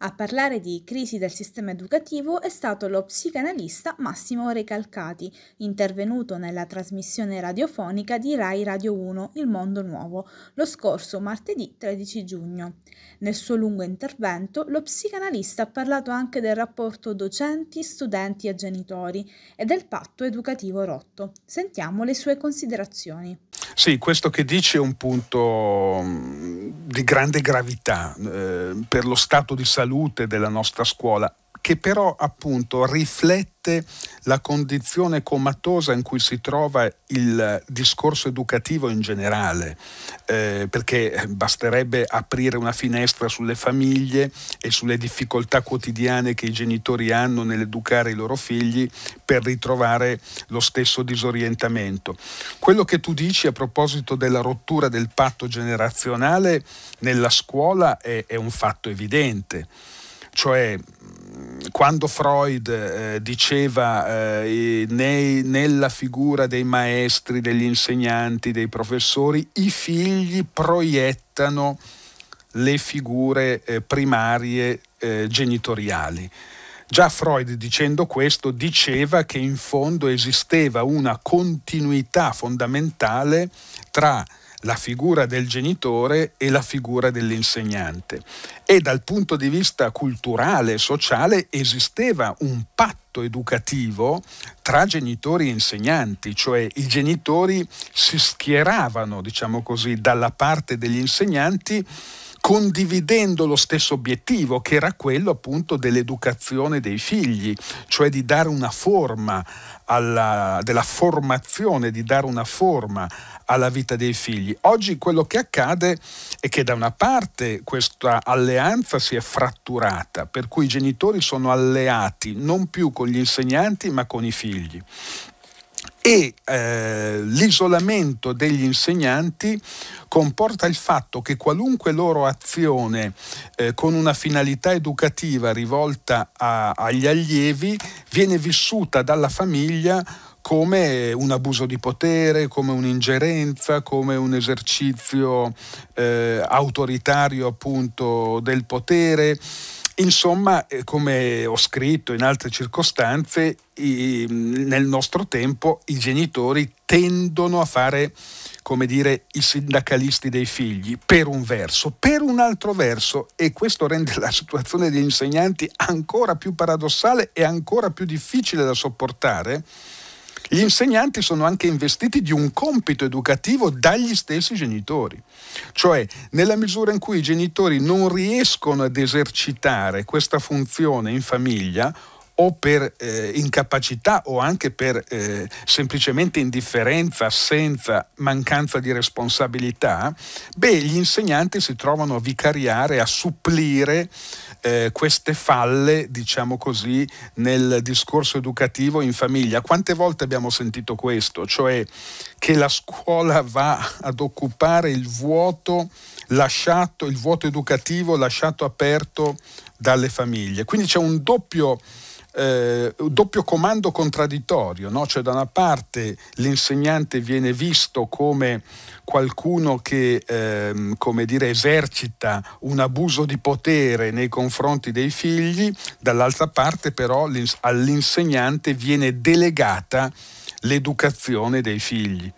A parlare di crisi del sistema educativo è stato lo psicanalista Massimo Recalcati, intervenuto nella trasmissione radiofonica di Rai Radio 1, Il Mondo Nuovo, lo scorso martedì 13 giugno. Nel suo lungo intervento, lo psicanalista ha parlato anche del rapporto docenti, studenti e genitori e del patto educativo rotto. Sentiamo le sue considerazioni. Sì, questo che dice è un punto di grande gravità per lo stato di salute della nostra scuola, che però appunto riflette la condizione comatosa in cui si trova il discorso educativo in generale, perché basterebbe aprire una finestra sulle famiglie e sulle difficoltà quotidiane che i genitori hanno nell'educare i loro figli per ritrovare lo stesso disorientamento. Quello che tu dici a proposito della rottura del patto generazionale nella scuola è un fatto evidente, cioè quando Freud diceva nella figura dei maestri, degli insegnanti, dei professori, i figli proiettano le figure primarie genitoriali. Già Freud, dicendo questo, diceva che in fondo esisteva una continuità fondamentale tra la figura del genitore e la figura dell'insegnante, e dal punto di vista culturale e sociale esisteva un patto educativo tra genitori e insegnanti, cioè i genitori si schieravano, diciamo così, dalla parte degli insegnanti, condividendo lo stesso obiettivo, che era quello appunto dell'educazione dei figli, cioè di dare una forma della formazione, di dare una forma alla vita dei figli. Oggi quello che accade è che da una parte questa alleanza si è fratturata, per cui i genitori sono alleati non più con gli insegnanti ma con i figli, e l'isolamento degli insegnanti comporta il fatto che qualunque loro azione con una finalità educativa rivolta agli allievi viene vissuta dalla famiglia come un abuso di potere, come un'ingerenza, come un esercizio autoritario appunto del potere. Insomma, come ho scritto in altre circostanze, nel nostro tempo i genitori tendono a fare, come dire, i sindacalisti dei figli, per un verso. Per un altro verso, e questo rende la situazione degli insegnanti ancora più paradossale e ancora più difficile da sopportare, gli insegnanti sono anche investiti di un compito educativo dagli stessi genitori, cioè nella misura in cui i genitori non riescono ad esercitare questa funzione in famiglia, o per incapacità o anche per semplicemente indifferenza, assenza, mancanza di responsabilità, beh, gli insegnanti si trovano a vicariare, a supplire queste falle, diciamo così, nel discorso educativo in famiglia. Quante volte abbiamo sentito questo? Cioè che la scuola va ad occupare il vuoto lasciato, il vuoto educativo lasciato aperto dalle famiglie. Quindi c'è un doppio comando contraddittorio, no? Cioè da una parte l'insegnante viene visto come qualcuno che come dire, esercita un abuso di potere nei confronti dei figli, dall'altra parte però all'insegnante viene delegata l'educazione dei figli.